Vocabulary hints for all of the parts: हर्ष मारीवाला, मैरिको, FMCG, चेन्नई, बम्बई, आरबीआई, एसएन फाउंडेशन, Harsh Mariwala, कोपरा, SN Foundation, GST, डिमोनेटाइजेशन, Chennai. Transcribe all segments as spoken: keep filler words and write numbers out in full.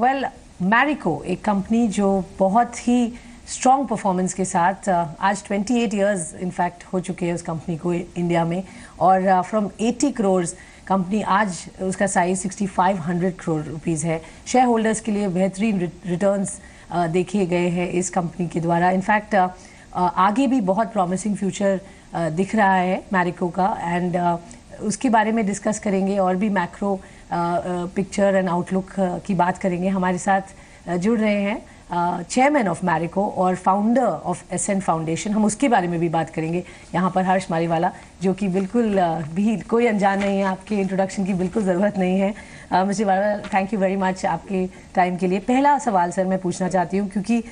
Well मैरिको एक company जो बहुत ही स्ट्रॉन्ग परफॉर्मेंस के साथ आज अट्ठाईस इयर्स इनफैक्ट हो चुके हैं उस कंपनी को इंडिया में, और फ्रॉम अस्सी करोड़ कंपनी आज उसका size sixty five hundred crore rupees है। शेयर होल्डर्स के लिए बेहतरीन रिटर्न्स देखे गए हैं इस कंपनी के द्वारा। इनफैक्ट आगे भी बहुत प्रॉमिसिंग फ्यूचर दिख रहा है मैरिको का, एंड उसके बारे में डिस्कस करेंगे और भी मैक्रो पिक्चर एंड आउटलुक की बात करेंगे। हमारे साथ जुड़ रहे हैं चेयरमैन ऑफ मैरिको और फाउंडर ऑफ एसएन फाउंडेशन, हम उसके बारे में भी बात करेंगे यहाँ पर। हर्ष मारीवाला जो कि बिल्कुल uh, भी कोई अनजान नहीं है, आपके इंट्रोडक्शन की बिल्कुल ज़रूरत नहीं है। uh, mister Mariwala, thank you very much आपके टाइम के लिए। पहला सवाल सर मैं पूछना चाहती हूँ, क्योंकि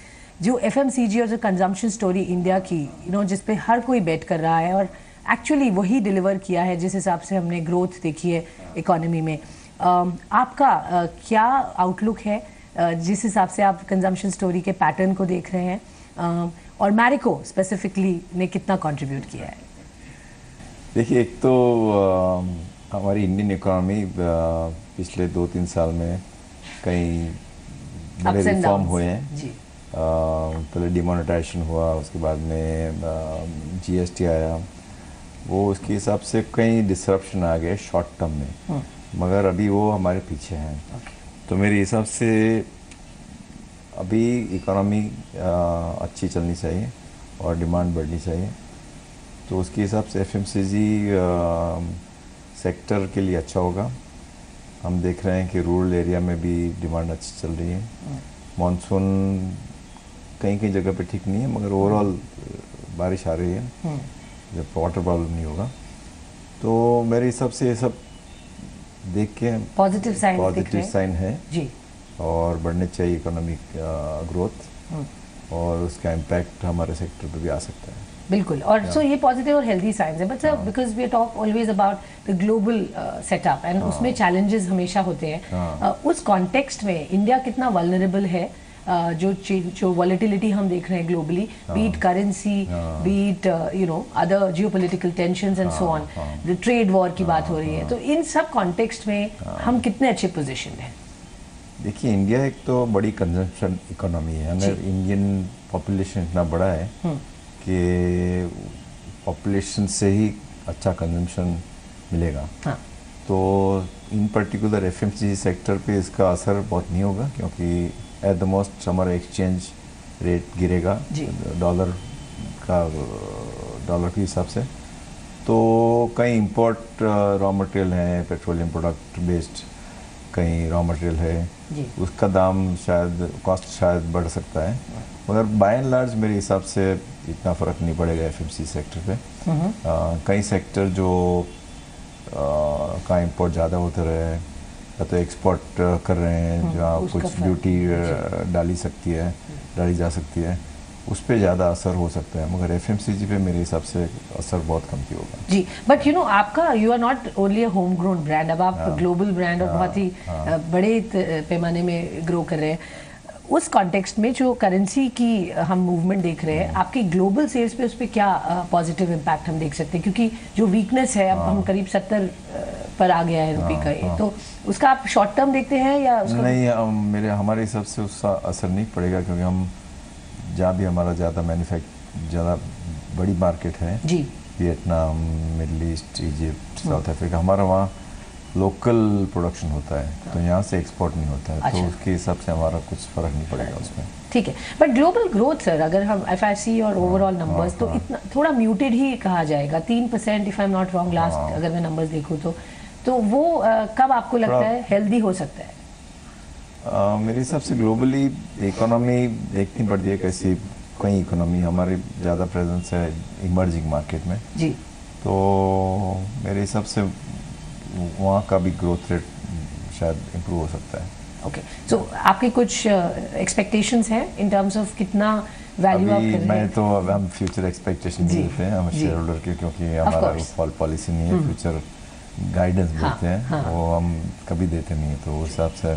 जो एफएमसीजी और जो कंजम्पशन स्टोरी इंडिया की यू नो जिस पे हर कोई बेट कर रहा है और एक्चुअली वही डिलीवर किया है जिस हिसाब से हमने ग्रोथ देखी है इकोनॉमी में, uh, आपका uh, क्या आउटलुक है जिस हिसाब से आप कंजम्पशन स्टोरी के पैटर्न को देख रहे हैं, और मैरिको स्पेसिफिकली ने कितना कंट्रीब्यूट किया है? देखिए, एक तो हमारी इंडियन इकोनॉमी पिछले दो तीन साल में कई बड़े रिफॉर्म हुए हैं। पहले डिमोनेटाइजेशन हुआ, उसके बाद में जीएसटी आया, वो उसके हिसाब से कई डिसरप्शन आ गए शॉर्ट टर्म में, मगर अभी वो हमारे पीछे हैं। तो मेरे हिसाब से अभी इकोनॉमी अच्छी चलनी चाहिए और डिमांड बढ़नी चाहिए, तो उसके हिसाब से एफएमसीजी सेक्टर के लिए अच्छा होगा। हम देख रहे हैं कि रूरल एरिया में भी डिमांड अच्छी चल रही है। मॉनसून कहीं कहीं जगह पे ठीक नहीं है, मगर ओवरऑल बारिश आ रही है, जब वाटर प्रॉब्लम नहीं होगा। तो मेरे हिसाब से ये सब देख के पॉजिटिव साइन पॉजिटिव साइन है जी, और बढ़ने चाहिए इकोनॉमिक ग्रोथ, और उसका इम्पैक्ट हमारे सेक्टर पे भी आ सकता है। बिल्कुल, और सो ये पॉजिटिव और हेल्दी साइंस है, but sir because we talk always about the global setup and उसमें चैलेंजेस हमेशा होते हैं, उस कॉन्टेक्स्ट में इंडिया कितना वल्नरेबल है? Uh, जो जो वॉलेटिलिटी हम देख रहे हैं globally, beat currency, beat you know other geopolitical tensions and so on, the trade war की बात हो रही है, तो इन सब कॉन्टेक्स्ट में हम कितने अच्छे पोजीशन में हैं? देखिए, इंडिया एक तो बड़ी कंजम्पशन इकोनॉमी है, हमारे इंडियन पॉपुलेशन इतना बड़ा है कि पॉपुलेशन से ही अच्छा कंजम्पशन मिलेगा। हाँ. तो इन पर्टिकुलर एफएमसीजी सेक्टर पे इसका असर बहुत नहीं होगा, क्योंकि एट द मोस्ट हमारा एक्सचेंज रेट गिरेगा डॉलर का, डॉलर के हिसाब से। तो कई इंपोर्ट रॉ मटेरियल है, पेट्रोलियम प्रोडक्ट बेस्ड कई रॉ मटेरियल है, उसका दाम शायद कॉस्ट शायद बढ़ सकता है, मगर बाय एंड लार्ज मेरे हिसाब से इतना फ़र्क नहीं पड़ेगा एफएमसीजी सेक्टर पे। कई सेक्टर जो आ, का इम्पोर्ट ज़्यादा होता रहे तो एक्सपोर्ट कर रहे हैं, जहाँ कुछ ड्यूटी डाली सकती है डाली जा सकती है, उस पर ज़्यादा असर हो सकता है, मगर एफएमसीजी पे मेरे हिसाब से असर बहुत कम ही होगा जी। बट यू नो आपका you are not only home grown brand, अब आप ग्लोबल ब्रांड और बहुत ही बड़े पैमाने में ग्रो कर रहे हैं। उस कॉन्टेक्स्ट में जो करेंसी की हम मूवमेंट देख रहे हैं, आपके ग्लोबल सेल्स पे उस पर क्या पॉजिटिव इम्पैक्ट हम देख सकते हैं? क्योंकि जो वीकनेस है अब हम करीब सत्तर पर आ गया है रुपये का ये, तो उसका आप शॉर्ट टर्म देखते हैं या उसका नहीं? हम, मेरे हमारे हिसाब से उसका असर नहीं पड़ेगा, क्योंकि हम जहाँ भी हमारा ज़्यादा मैन्युफैक्चर ज़्यादा बड़ी मार्केट है जी, Vietnam, Middle East, Egypt, South Africa, हमारा वहाँ लोकल प्रोडक्शन होता है, तो यहाँ से एक्सपोर्ट नहीं होता है। अच्छा। तो उसके हिसाब से हमारा कुछ फ़र्क नहीं पड़ेगा उसमें। ठीक है, बट ग्लोबल ग्रोथ सर अगर हम एफ आई सी और ओवरऑल नंबर्स तो इतना थोड़ा म्यूटेड ही कहा जाएगा, तीन percent if I am not wrong last अगर मैं नंबर्स देखूँ तो तो वो आ, कब आपको लगता है हेल्दी हो सकता है? आ, मेरे हिसाब से ग्लोबली इकोनॉमी एक नहीं बढ़ती है, कैसी कई इकोनॉमी हमारी ज़्यादा प्रेजेंस है इमर्जिंग मार्केट में जी, तो मेरे हिसाब से वहाँ का भी ग्रोथ रेट शायद इम्प्रूव हो सकता है। Okay okay. सो so, आपके कुछ एक्सपेक्टेशंस हैं इन टर्म्स ऑफ कितना वैल्यू आप कर रहे हैं? मैं तो हम फ्यूचर एक्सपेक्टेशन देते हैं हम शेयर होल्डर के, क्योंकि हमारा पॉलिसी नहीं है, फ्यूचर गाइडेंस देते हैं। हाँ, हाँ. वो हम कभी देते नहीं है, तो उस हिसाब से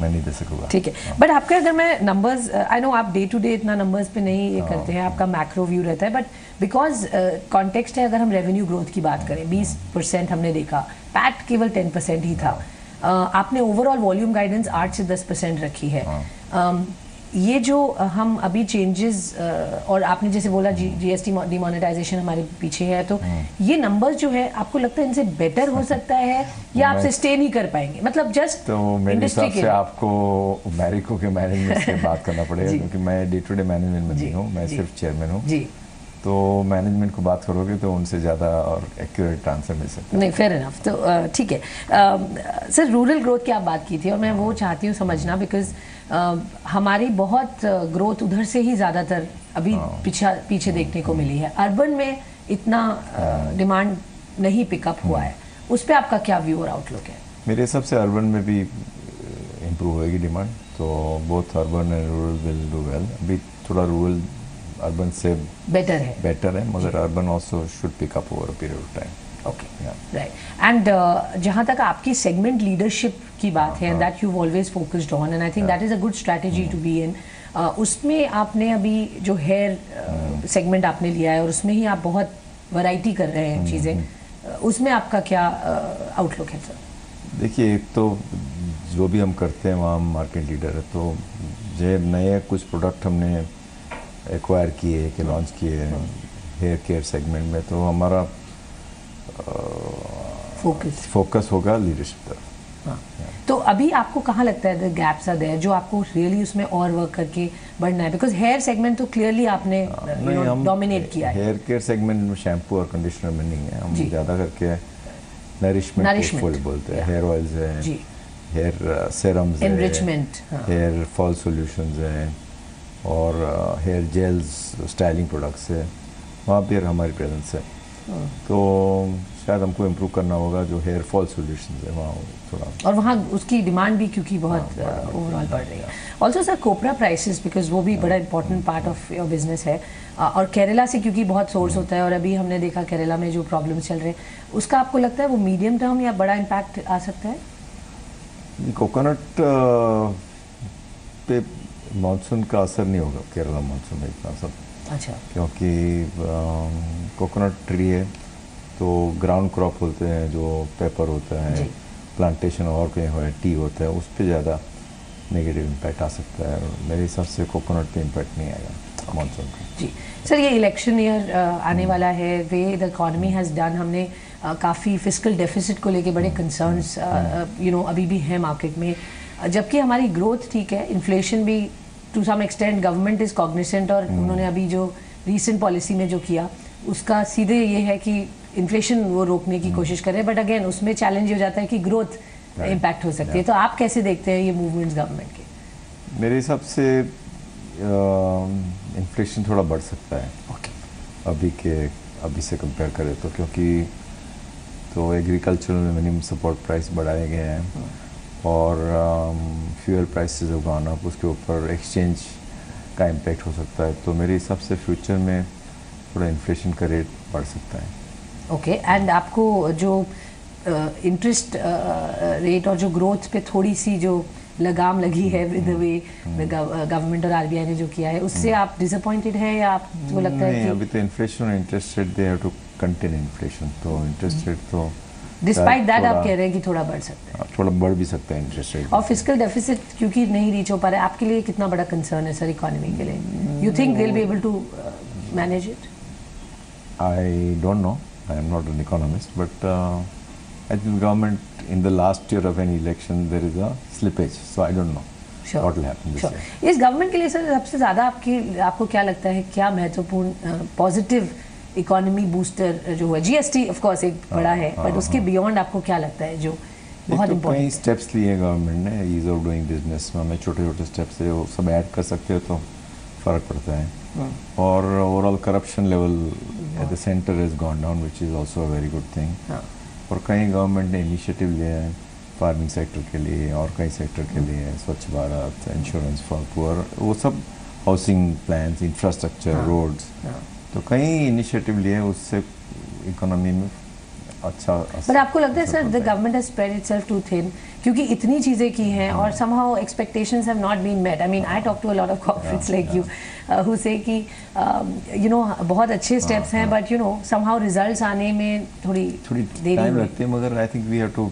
मैं नहीं दे सकूँगा। ठीक है, हाँ. बट आपके अगर मैं नंबर्स, आई नो आप डे टू डे इतना नंबर्स पे नहीं ये करते हैं, आपका मैक्रो व्यू रहता है, बट बिकॉज कॉन्टेक्स्ट है, अगर हम रेवेन्यू ग्रोथ की बात करें बीस परसेंट हमने देखा, पैट केवल टेन परसेंट ही था, आपने ओवरऑल वॉल्यूम गाइडेंस आठ से दस परसेंट रखी है। ये जो हम अभी चेंजेस और आपने जैसे बोला जीएसटी डिमोनेटाइजेशन हमारे पीछे है, तो ये नंबर्स जो है आपको लगता है इनसे बेटर हो सकता है या आप सस्टेन नहीं कर पाएंगे? मतलब जस्ट तो मेरे हिसाब से आपको मैरिको के मैनेजमेंट से बात करना पड़ेगा, क्योंकि मैं डे टू डे मैनेजमेंट में नहीं हूँ, मैं सिर्फ चेयरमैन हूँ। तो मैनेजमेंट को बात करोगे तो उनसे ज़्यादा और एक्यूरेट आंसर मिल सकता है। नहीं, फेयर इनफ। तो ठीक है सर, रूरल ग्रोथ की आप बात की थी और मैं वो चाहती हूँ समझना, बिकॉज हमारी बहुत ग्रोथ उधर से ही ज़्यादातर अभी पीछा पीछे देखने को मिली है। अर्बन में इतना डिमांड नहीं पिकअप हुआ है, उस पर आपका क्या व्यू और आउटलुक है? मेरे हिसाब से अर्बन में भी इम्प्रूव होगी डिमांड, तो both urban and rural will do well. अभी थोड़ा रूरल अर्बन से बेटर है बेटर है मगर urban also should pick up over a period of time. Okay, right. And जहाँ तक आपकी सेगमेंट लीडरशिप की बात है, that you always focused on, and I think that is a good strategy to be in. उसमें आपने अभी जो हेयर सेगमेंट आपने लिया है और उसमें ही आप बहुत वैरायटी कर रहे हैं चीज़ें, उसमें आपका क्या आउटलुक है सर? देखिए, एक तो जो भी हम करते हैं वहाँ मार्केट लीडर है, तो जो नए कुछ प्रोडक्ट हमने एक्वायर किए कि लॉन्च किए हेयर केयर सेगमेंट में, तो हमारा फोकस फोकस होगा लीडरशिप तरफ। हाँ, तो अभी आपको कहाँ लगता है द गैप्स आर देयर जो आपको रियली उसमें और वर्क करके बढ़ना है? बिकॉज हेयर सेगमेंट तो क्लियरली आपने डोमिनेट किया है। हेयर केयर सेगमेंट में शैम्पू और कंडीशनर में नहीं है, हम ज़्यादा करके नरिशमेंट फुल बोलते हैं, हेयर ऑयल्स है, hair serums, enrichment, hair fall solutions है और हेयर जेल्स, स्टाइलिंग प्रोडक्ट्स है, वहाँ पर हमारी प्रेजेंस है। तो शायद हमको इम्प्रूव करना होगा जो हेयर फॉल सॉल्यूशंस है वहाँ थोड़ा, और वहाँ उसकी डिमांड भी क्योंकि बहुत ओवरऑल बढ़ रही है। Also sir कोपरा prices, because वो भी बड़ा important part of your business है और केरला से क्योंकि बहुत सोर्स होता है, और अभी हमने देखा केरला में जो प्रॉब्लम्स चल रहे हैं, उसका आपको लगता है वो मीडियम टर्म या बड़ा इम्पैक्ट आ सकता है? कोकोनट पे मानसून का असर नहीं होगा केरला मानसून में इतना सब, अच्छा, क्योंकि कोकोनट ट्री है तो ग्राउंड क्रॉप होते हैं, जो पेपर होता है, प्लांटेशन और कहीं हो है, टी होता है, उस पर ज़्यादा नेगेटिव इम्पैक्ट आ सकता है। मेरे हिसाब से कोकोनट पे इम्पैक्ट नहीं आएगा मानसून का। जी सर, ये इलेक्शन ईयर आने वाला है, way the economy has done, हमने काफ़ी फिस्कल डेफिसिट को लेके बड़े कंसर्न्स यू नो अभी भी हैं मार्केट में, जबकि हमारी ग्रोथ ठीक है, इन्फ्लेशन भी to some extent government is cognisant, और उन्होंने अभी जो रीसेंट पॉलिसी में जो किया उसका सीधे ये है कि इन्फ्लेशन वो रोकने की कोशिश करे, बट अगेन उसमें चैलेंज ये हो जाता है कि ग्रोथ इम्पैक्ट हो सकती है। तो आप कैसे देखते हैं ये मूवमेंट्स गवर्नमेंट के? मेरे हिसाब से इन्फ्लेशन थोड़ा बढ़ सकता है okay. अभी के अभी से कंपेयर करें तो, क्योंकि तो एग्रीकल्चर में मिनिमम सपोर्ट प्राइस बढ़ाए गए हैं और फ्यूल प्राइसेस उगाना, उसके ऊपर एक्सचेंज का इम्पैक्ट हो सकता है। तो मेरे हिसाब से फ्यूचर में थोड़ा इन्फ्लेशन का रेट बढ़ सकता है। ओके okay, एंड आपको जो इंटरेस्ट uh, रेट uh, और जो ग्रोथ पे थोड़ी सी जो लगाम लगी है विद द वे गवर्नमेंट और आरबीआई ने जो किया है, उससे आप डिसअपॉइंटेड हैं या आपको लगता है कि अभी तो इन्फ्लेशन और interest rate they have to contain inflation, तो इंटरेस्ट रेट तो डिस्पाइट दैट आप कह रहे हैं कि थोड़ा बढ़ सकता है, थोड़ा बढ़ भी सकता है इंटरेस्ट रेट, और फिस्कल डेफिसिट क्योंकि नहीं रीच हो पा रहा है। आपके लिए कितना बड़ा कंसर्न है सर इकोनॉमी के लिए? You think they will be able to manage it? I don't know, I am not an economist, but I think government in the last year of an election there is a slippage, so I don't know what will happen this year. इस government के लिए sir सबसे ज़्यादा आपकी आपको क्या लगता है क्या महत्वपूर्ण पॉजिटिव इकोनॉमी बूस्टर जो है? जीएसटी ऑफ कोर्स एक बड़ा है, बट उसके बियॉन्ड आपको क्या लगता है जो बहुत इंपॉर्टेंट स्टेप्स लिए गवर्नमेंट ने ईज ऑफ डूइंग बिजनेस में? छोटे छोटे स्टेप्स है, वो सब ऐड कर सकते हो तो फर्क पड़ता है। और overall corruption level at the centre is gone down, which is also very good thing. और कई गवर्नमेंट ने इनिशिएटिव लिए हैं फार्मिंग सेक्टर के लिए और कई सेक्टर के लिए, स्वच्छ भारत, इंश्योरेंस फॉर पुअर, वो सब हाउसिंग प्लान, इंफ्रास्ट्रक्चर, रोड्स, तो कई इनिशिएटिव लिए उससे इकोनॉमी में अच्छा। पर आपको लगता है sir the government has spread itself too thin, क्योंकि इतनी चीज़ें की हैं और somehow expectations have not been met? I mean I talk to a lot of corporates like you who say कि यू नो बहुत अच्छे स्टेप्स हैं, but you know somehow results आने में थोड़ी थोड़ी देर लगती है, मगर I think we have to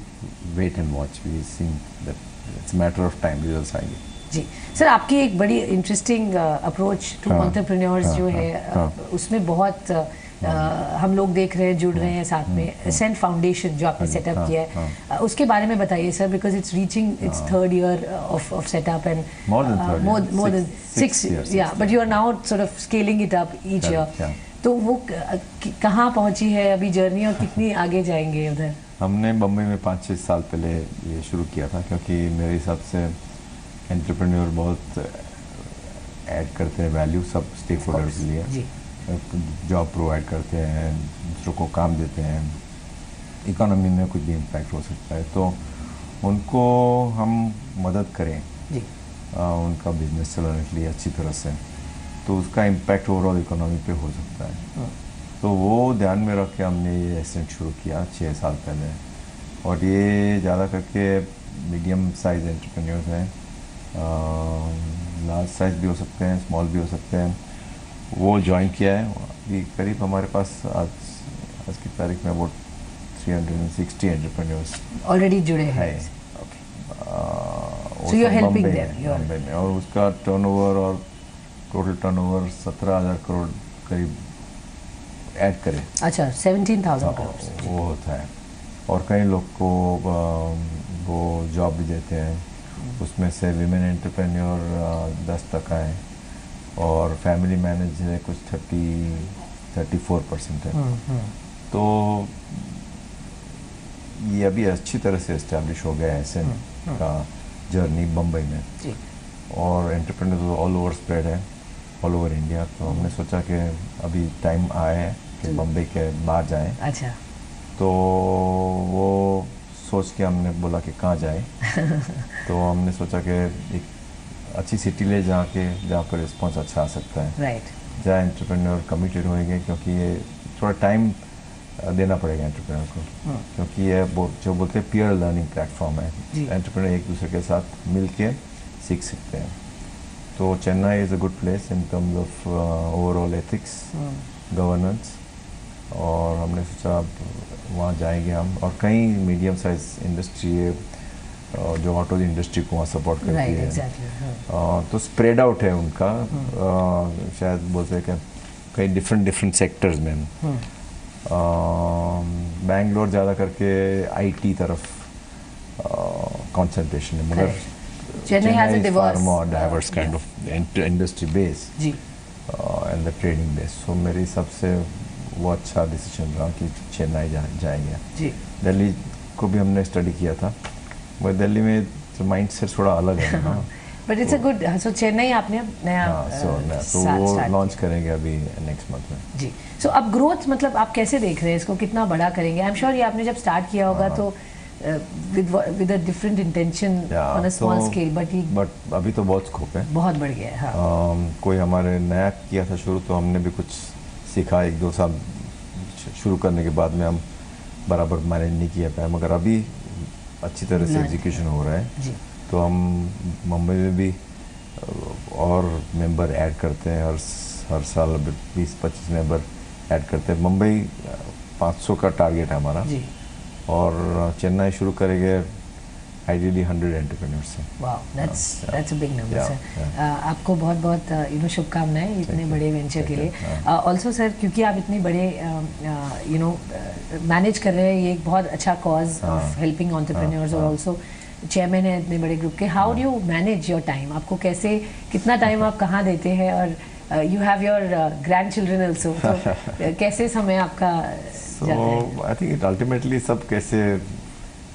wait and watch. We think that it's a matter of time results आएंगे. जी सर, आपकी एक बड़ी इंटरेस्टिंग अप्रोच टू एंटरप्रेन्योर्स जो है उसमें बहुत हम लोग देख रहे हैं, जुड़ रहे हैं साथ में. एसएन फाउंडेशन जो आपने सेटअप किया है उसके बारे में बताइए sir, because it's reaching its third year of of setup and more than six years, या but you are now sort of scaling it up each year. तो वो कहाँ पहुँची है अभी जर्नी और कितनी आगे जाएंगे उधर? हमने बम्बई में पाँच छः साल पहले ये शुरू किया था, क्योंकि मेरे हिसाब से एंटरप्रेन्योर बहुत ऐड करते हैं वैल्यू सब स्टेक होल्डर के लिए. जॉब प्रोवाइड करते हैं, दूसरों को काम देते हैं, इकोनॉमी में कुछ भी इम्पैक्ट हो सकता है, तो उनको हम मदद करें जी. आ, उनका बिजनेस चलाने के लिए अच्छी तरह से, तो उसका इम्पैक्ट ओवरऑल इकोनॉमी पे हो सकता है. हाँ. तो वो ध्यान में रख के हमने ये एसेंट शुरू किया छः साल पहले, और ये ज़्यादा करके मीडियम साइज एंटरप्रेन्योर्स हैं, लार्ज साइज भी हो सकते हैं, स्मॉल भी हो सकते हैं. वो ज्वाइन किया है अभी. करीब हमारे पास आज आज की तारीख में about three hundred and sixty entrepreneurs already जुड़े हैं. बम्बई में, और उसका टर्नओवर और टोटल टर्नओवर सत्रह हज़ार करोड़ करीब ऐड करें. अच्छा, सेवेंटीन थाउजेंड करोड़ वो होता है. और कई लोग को वो जॉब भी देते हैं. उसमें से विमेन एंटरप्रेन्योर दस तक आए, और फैमिली मैनेज है कुछ थर्टी थर्टी फोर परसेंट है. तो ये अभी अच्छी तरह से इस्टेब्लिश हो गया है एसएन का जर्नी बम्बई में, और एंटरप्रेन्योर ऑल ओवर स्प्रेड है, ऑल ओवर इंडिया. तो हमने सोचा कि अभी टाइम आया है कि बम्बई के बाहर जाएं. अच्छा, तो वो सोच के हमने बोला कि कहाँ जाएं. तो हमने सोचा कि एक अच्छी सिटी ले जहाँ के जहाँ पर रिस्पॉन्स अच्छा आ सकता है, राइट, जहाँ एंटरप्रेन्योर कमिटेड होएंगे, क्योंकि ये थोड़ा टाइम देना पड़ेगा एंटरप्रेन्योर को, क्योंकि ये जो बोलते हैं पीयर लर्निंग प्लेटफॉर्म है. एंटरप्रेन्योर एक दूसरे के साथ मिल के सीख सकते हैं. तो चेन्नई is a good place in terms of overall ethics, governance, और हमने सोचा वहाँ जाएंगे हम. और कई मीडियम साइज इंडस्ट्री है, uh, जो ऑटो इंडस्ट्री को वहाँ सपोर्ट करती right, है exactly, हाँ. uh, तो स्प्रेड आउट है उनका, uh, शायद बोलते हैं कि कई डिफरेंट डिफरेंट सेक्टर्स में. बैंगलोर uh, ज़्यादा करके आईटी तरफ कंसंट्रेशन uh, है, मगर right. Chennai has a diverse, far more diverse kind of industry base and the trading base. So मेरे हिसाब से वो अच्छा डिसीजन रहा कि चेन्नई जाएंगे. दिल्ली को भी हमने स्टडी किया था, बट दिल्ली में माइंड सेट थोड़ा अलग है ना, but it's a good. So चेन्नई आपने नया तो वो लॉन्च करेंगे अभी नेक्स्ट मंथ में जी. सो अब ग्रोथ मतलब आप कैसे देख रहे हैं इसको, कितना बड़ा करेंगे? आई एम श्योर ये आपने जब स्टार्ट किया होगा तो Uh, with with a different intention yeah, on a small so, scale, but he but अभी तो बहुत स्कोप है, बहुत बढ़ गया है. हाँ. uh, कोई हमारे नया किया था शुरू, तो हमने भी कुछ सीखा. एक दो साल शुरू करने के बाद में हम बराबर मैनेज नहीं किया पाए, मगर अभी अच्छी तरह से एग्जीक्यूशन हो रहा है जी. तो हम मुंबई में भी और मेंबर ऐड करते हैं, हर हर साल बीस पच्चीस मेंबर ऐड करते हैं. मुंबई पाँच सौ का टारगेट है हमारा जी. और चेन्नई शुरू करेंगे आइडियली हंड्रेड एंटरप्रेन्योर्स से. वाह, that's that's a big number sir. आपको बहुत बहुत यू नो शुभकामनाएं इतने बड़े वेंचर के लिए. ऑल्सो सर, क्योंकि आप इतने बड़े यू नो मैनेज कर रहे हैं, ये एक बहुत अच्छा कॉज ऑफ हेल्पिंग एंटरप्रेन्योर्स, और ऑल्सो चेयरमैन है इतने बड़े ग्रुप के. How do you manage your time? आपको कैसे, कितना टाइम आप कहाँ देते हैं? और you have your grand children also, कैसे समय आपका? तो आई थिंक अल्टीमेटली सब कैसे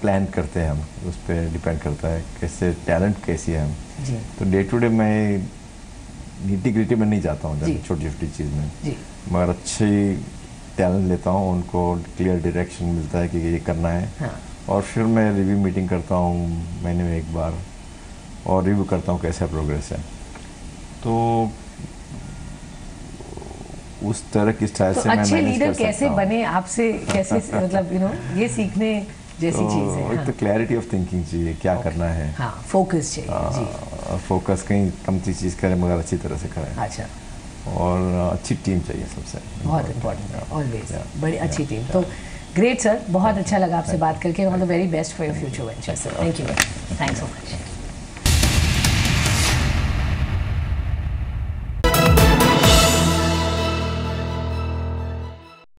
प्लान करते हैं हम, उस पर डिपेंड करता है, कैसे टैलेंट कैसी है हम. तो डे टू डे मैं नीटी ग्रिटी में नहीं जाता हूँ, छोटी छोटी चीज़ में, मगर अच्छी टैलेंट लेता हूँ, उनको क्लियर डायरेक्शन मिलता है कि ये करना है. हाँ. और फिर मैं रिव्यू मीटिंग करता हूँ महीने में एक बार, और रिव्यू करता हूँ कैसा प्रोग्रेस है. तो उस तरह की स्टाइल तो से अच्छे लीडर कैसे बने, आपसे कैसे मतलब यू नो ये सीखने जैसी चीज़ है. तो क्लैरिटी ऑफ थिंकिंग चाहिए, क्या okay. करना है. हाँ, फोकस चाहिए. आ, जी. फोकस कहीं कम सी चीज़ करें, मगर अच्छी तरह से करें. अच्छा, और अच्छी टीम चाहिए सबसे, बहुत इम्पोर्टेंट ऑलवेज, बड़ी अच्छी टीम. तो ग्रेट सर, बहुत अच्छा लगा आपसे बात करके, all the very best for your future venture sir. Thank you, thanks so much.